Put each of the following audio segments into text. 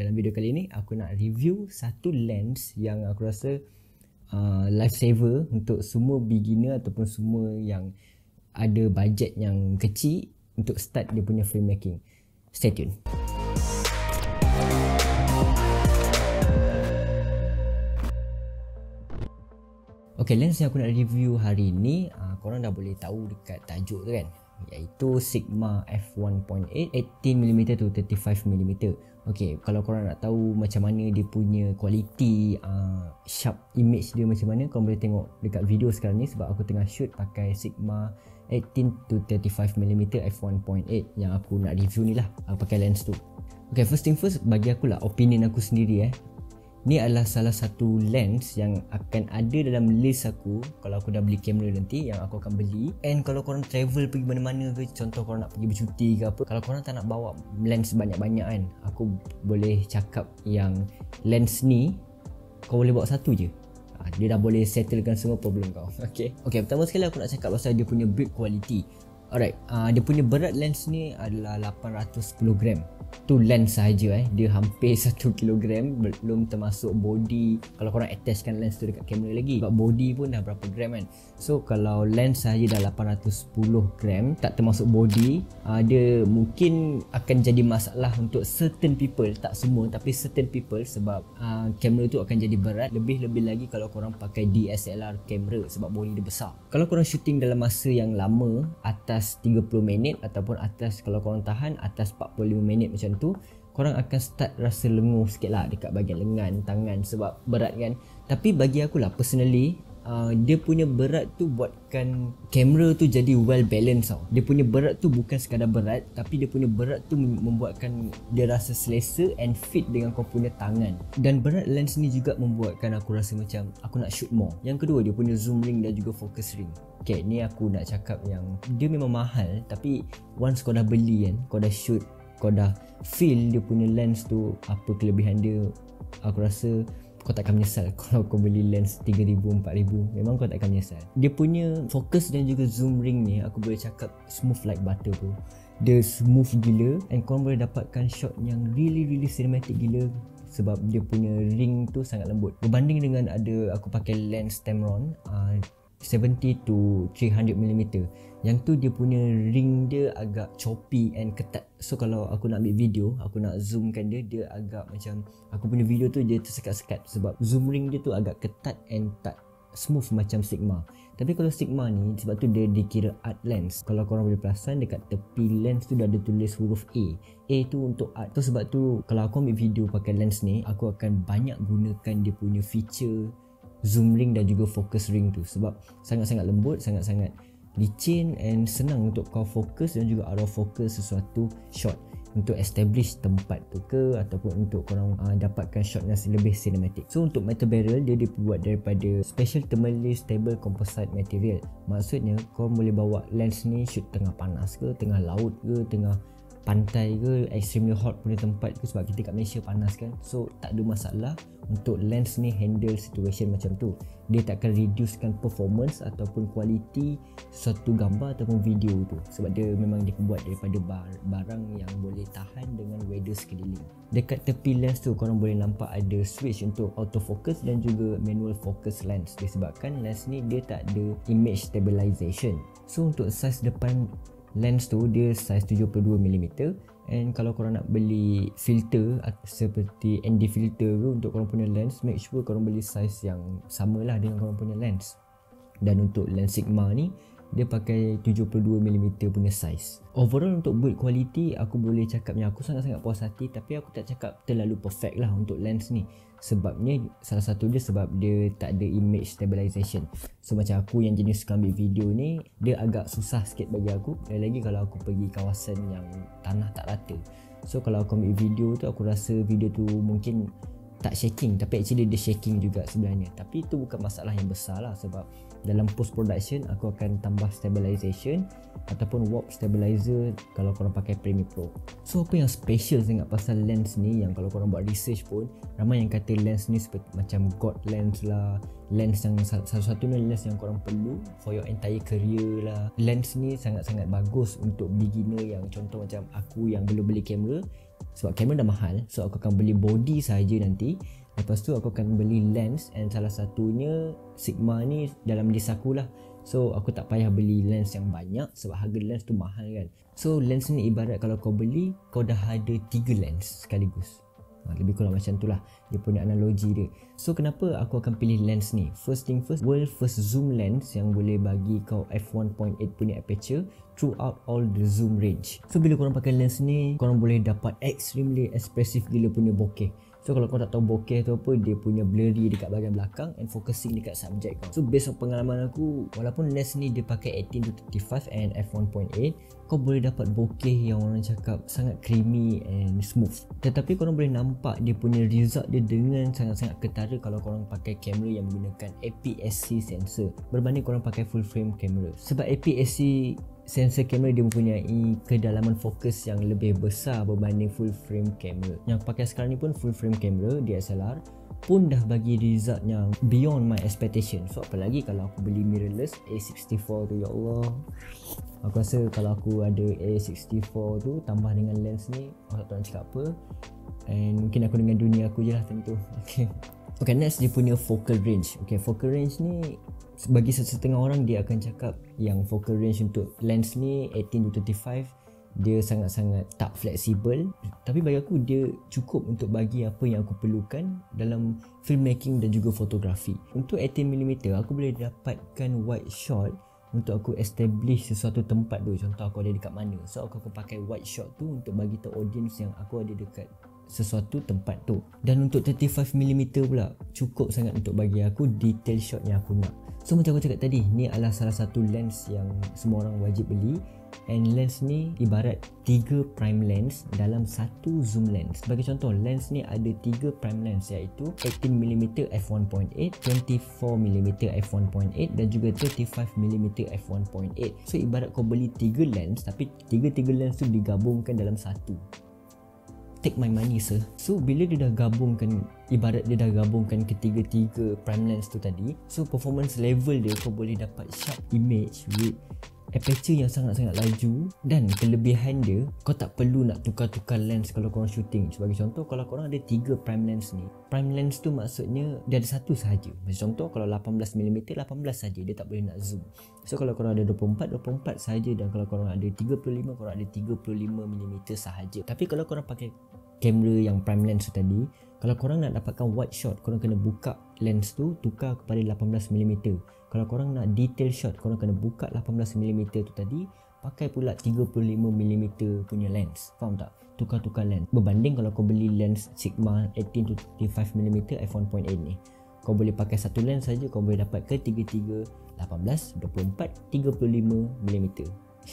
Dalam video kali ini aku nak review satu lens yang aku rasa lifesaver untuk semua beginner ataupun semua yang ada bajet yang kecil untuk start dia punya filmmaking. Stay tune. Ok, lens yang aku nak review hari ni korang dah boleh tahu dekat tajuk tu kan, iaitu Sigma f1.8 18mm to 35mm. Okey, kalau korang nak tahu macam mana dia punya kualiti sharp image dia macam mana, korang boleh tengok dekat video sekarang ni sebab aku tengah shoot pakai Sigma 18 to 35mm f1.8 yang aku nak review ni lah, pakai lens tu. Okey, first thing first, bagi aku lah, opinion aku sendiri ni adalah salah satu lens yang akan ada dalam list aku kalau aku dah beli kamera nanti, yang aku akan beli. And kalau korang travel pergi mana-mana ke, contoh korang nak pergi bercuti ke apa, kalau korang tak nak bawa lens banyak-banyak kan, aku boleh cakap yang lens ni kau boleh bawa satu je, dia dah boleh settlekan semua problem kau. Okay, pertama sekali aku nak cakap pasal dia punya build quality. Alright, dia punya berat lens ni adalah 810 gram. Tu lens sahaja dia hampir 1 kilogram, belum termasuk body. Kalau korang attachkan lens tu dekat kamera lagi, sebab body pun dah berapa gram kan. So kalau lens sahaja dah 810 gram, tak termasuk body, dia mungkin akan jadi masalah untuk certain people, tak semua tapi certain people, sebab kamera tu akan jadi berat. Lebih-lebih lagi kalau korang pakai DSLR kamera sebab body dia besar. Kalau korang shooting dalam masa yang lama, atas 30 minit ataupun atas, kalau korang tahan atas 45 minit macam tu, korang akan start rasa lenguh sikit lah dekat bahagian lengan, tangan sebab berat kan. Tapi bagi aku lah personally, dia punya berat tu buatkan kamera tu jadi well balanced tau. Dia punya berat tu bukan sekadar berat, tapi dia punya berat tu membuatkan dia rasa selesa and fit dengan kau punya tangan. Dan berat lens ni juga membuatkan aku rasa macam aku nak shoot more. Yang kedua, dia punya zoom ring dan juga focus ring. Okay, ni aku nak cakap yang dia memang mahal, tapi once kau dah beli kan, kau dah shoot, kau dah feel dia punya lens tu apa kelebihan dia, aku rasa kau tak akan menyesal. Kalau kau beli lens 3,000, 4,000, memang kau tak akan menyesal. Dia punya fokus dan juga zoom ring ni, aku boleh cakap smooth like butter bro. Dia smooth gila and kau boleh dapatkan shot yang really cinematic gila sebab dia punya ring tu sangat lembut. Berbanding dengan ada aku pakai lens Tamron 70 to 300mm. Yang tu dia punya ring dia agak choppy and ketat. So kalau aku nak ambil video, aku nak zoomkan dia, dia agak macam aku punya video tu dia tersekat-sekat sebab zoom ring dia tu agak ketat and tak smooth macam Sigma. Tapi kalau Sigma ni, sebab tu dia dikira art lens. Kalau korang boleh perasan dekat tepi lens tu dah ada tulis huruf A. A tu untuk art tu, sebab tu kalau aku ambil video pakai lens ni, aku akan banyak gunakan dia punya feature zoom ring dan juga focus ring tu sebab sangat-sangat lembut, sangat-sangat licin and senang untuk kau fokus dan juga arah fokus sesuatu shot untuk establish tempat tu ke ataupun untuk korang dapatkan shot yang lebih cinematic. So untuk metal barrel dia dibuat daripada special thermally stable composite material. Maksudnya kau boleh bawa lens ni shoot tengah panas ke, tengah laut ke, tengah pantai ke, extremely hot punya tempat ke, sebab kita kat Malaysia panas kan. So tak ada masalah untuk lens ni handle situation macam tu. Dia tak akan reducekan performance ataupun kualiti suatu gambar ataupun video tu sebab dia memang dibuat daripada barang yang boleh tahan dengan weather sekeliling. Dekat tepi lens tu korang boleh nampak ada switch untuk autofocus dan juga manual focus lens disebabkan lens ni dia tak ada image stabilization. So untuk saiz depan lens tu dia saiz 72mm and kalau korang nak beli filter seperti ND filter tu untuk korang punya lens, make sure korang beli saiz yang samalah dengan korang punya lens. Dan untuk lens Sigma ni dia pakai 72mm punya saiz. Overall untuk build quality aku boleh cakapnya aku sangat-sangat puas hati, tapi aku tak cakap terlalu perfect lah untuk lens ni. Sebabnya salah satu dia sebab dia tak ada image stabilization. So macam aku yang jenis suka ambil video ni, dia agak susah sikit bagi aku, lagi kalau aku pergi kawasan yang tanah tak rata. So kalau aku ambil video tu aku rasa video tu mungkin tak shaking, tapi actually dia shaking juga sebenarnya. Tapi itu bukan masalah yang besar lah sebab dalam post production aku akan tambah stabilization ataupun warp stabilizer kalau korang pakai Premiere Pro. So apa yang special sangat pasal lens ni yang kalau korang buat research pun ramai yang kata lens ni seperti macam god lens lah, lens yang satu-satunya lens yang korang perlu for your entire career lah. Lens ni sangat-sangat bagus untuk beginner yang contoh macam aku yang belum beli kamera, sebab kamera dah mahal. So aku akan beli body saja nanti, lepas tu aku akan beli lens, and salah satunya Sigma ni dalam list aku lah. So aku tak payah beli lens yang banyak sebab harga lens tu mahal kan. So lens ni ibarat kalau kau beli, kau dah ada 3 lens sekaligus. Lebih kurang macam tu lah dia punya analogi dia. So kenapa aku akan pilih lens ni? First thing first, world first zoom lens yang boleh bagi kau f1.8 punya aperture throughout all the zoom range. So bila korang pakai lens ni, korang boleh dapat extremely expressive gila punya bokeh. So kalau kau tak tahu bokeh tu apa, dia punya blurry dekat bahagian belakang and focusing dekat subjek kau. So based on pengalaman aku, walaupun lens ni dia pakai 18-35 and f1.8, kau boleh dapat bokeh yang orang cakap sangat creamy and smooth. Tetapi korang boleh nampak dia punya result dia dengan sangat-sangat ketara kalau korang pakai kamera yang menggunakan APS-C sensor berbanding korang pakai full frame kamera. Sebab APS-C sensor kamera dia mempunyai kedalaman fokus yang lebih besar berbanding full frame kamera. Yang pakai sekarang ni pun full frame kamera DSLR pun dah bagi result yang beyond my expectation. So apalagi kalau aku beli mirrorless A64 tu, ya Allah. Aku rasa kalau aku ada A64 tu tambah dengan lens ni, aku tak nak cakap apa. And mungkin aku dengan dunia aku je lah tentu. Okay, next dia punya focal range. Okay, focal range ni bagi setengah orang dia akan cakap yang focal range untuk lens ni 18-35 dia sangat-sangat tak fleksibel, tapi bagi aku dia cukup untuk bagi apa yang aku perlukan dalam filmmaking dan juga fotografi. Untuk 18mm aku boleh dapatkan wide shot untuk aku establish sesuatu tempat tu, contoh aku ada dekat mana. So aku akan pakai wide shot tu untuk bagi tahu audience yang aku ada dekat sesuatu tempat tu. Dan untuk 35mm pula cukup sangat untuk bagi aku detail shot yang aku nak. So macam aku cakap tadi, ni adalah salah satu lens yang semua orang wajib beli. And lens ni ibarat 3 prime lens dalam satu zoom lens. Sebagai contoh, lens ni ada 3 prime lens iaitu 18mm f1.8, 24mm f1.8 dan juga 35mm f1.8. So ibarat kau beli 3 lens tapi 3 lens tu digabungkan dalam satu. Take my money sir. So bila dia dah gabungkan, ibarat dia dah gabungkan ketiga-tiga prime lens tu tadi, so performance level dia kau boleh dapat sharp image with aperture yang sangat-sangat laju. Dan kelebihan dia, kau tak perlu nak tukar-tukar lens kalau korang shooting. Sebagai contoh, kalau korang ada 3 prime lens ni, prime lens tu maksudnya dia ada satu sahaja. Macam contoh kalau 18mm, 18 saja, dia tak boleh nak zoom. So kalau korang ada 24, 24 saja. Dan kalau korang ada 35, korang ada 35mm sahaja. Tapi kalau korang pakai kamera yang prime lens tu tadi, kalau korang nak dapatkan wide shot, korang kena buka lens tu, tukar kepada 18mm. Kalau korang nak detail shot, korang kena buka 18mm tu tadi, pakai pula 35mm punya lens. Faham tak? Tukar-tukar lens. Berbanding kalau kau beli lens Sigma 18-35mm f1.8 ni, kau boleh pakai satu lens saja, kau boleh dapat ke 33, 18, 24, 35mm.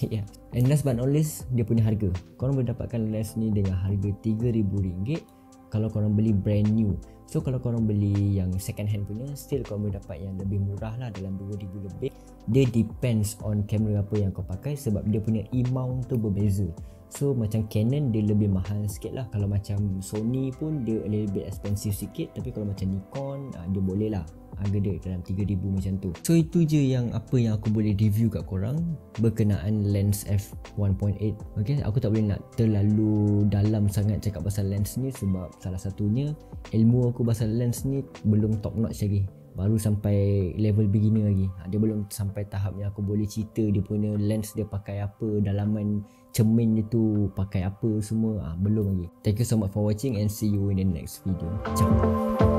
Yeah. And last but not least, dia punya harga. Korang boleh dapatkan lens ni dengan harga RM3,000 kalau korang beli brand new. So kalau korang beli yang second hand punya, still korang boleh dapat yang lebih murah lah, dalam RM2,000 lebih. Dia depends on kamera apa yang kau pakai sebab dia punya e-mount tu berbeza. So macam Canon dia lebih mahal sikit lah. Kalau macam Sony pun dia a little bit expensive sikit. Tapi kalau macam Nikon, dia boleh lah harga dia dalam RM3,000 macam tu. So itu je yang apa yang aku boleh review kat korang berkenaan lens f1.8. Okay, aku tak boleh nak terlalu dalam sangat cakap pasal lens ni sebab salah satunya ilmu aku pasal lens ni belum top notch lagi, baru sampai level beginner lagi. Dia belum sampai tahap yang aku boleh cerita dia punya lens dia pakai apa, dalaman cermin dia tu pakai apa semua, belum lagi. Thank you so much for watching and see you in the next video. Ciao.